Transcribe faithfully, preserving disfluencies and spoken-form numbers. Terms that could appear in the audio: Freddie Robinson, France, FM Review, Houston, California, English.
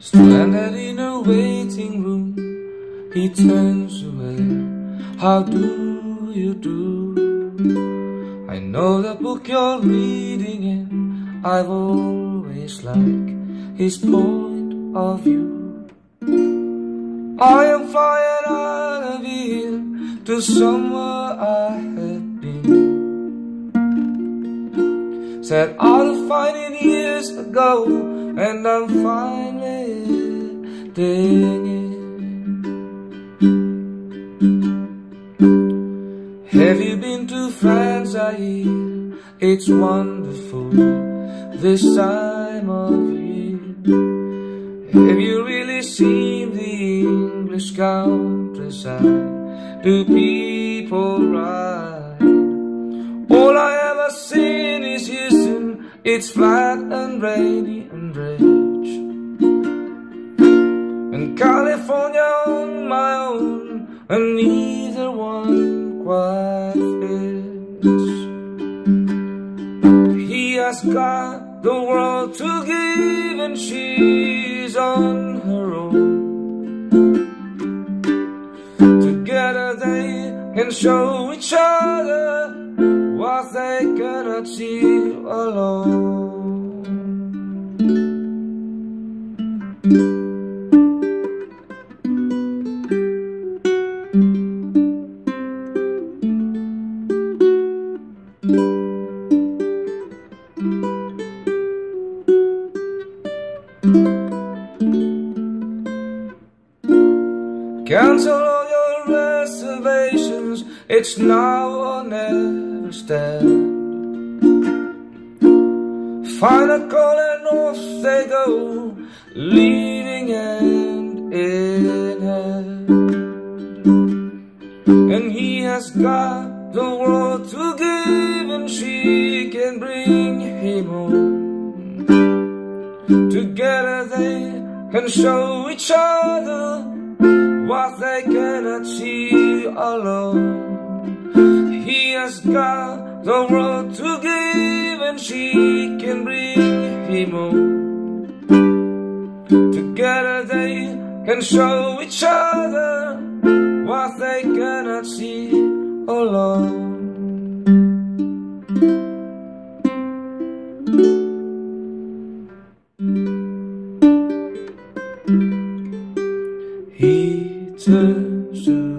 Stranded in a waiting room, he turns away. How do you do? I know the book you're reading in. I've always liked his point of view. I am flying out of here to somewhere I have been. Said I'll find it years ago, and I'm finally it. Have you been to France? I hear it's wonderful this time of year. Have you really seen the English countryside? Do people ride? All I ever seen is Houston. It's flat and rainy and gray. California on my own, and neither one quite fits. He has got the world to give, and she's on her own. Together they can show each other what they can achieve alone. Cancel all your reservations, it's now or never stand. Final call and off they go, leaving hand in hand. And he has got the world to give, and she can bring him home. Together they can show each other what they cannot see alone. He has got the world to give, and she can bring him home. Together they can show each other what they cannot see alone. He turns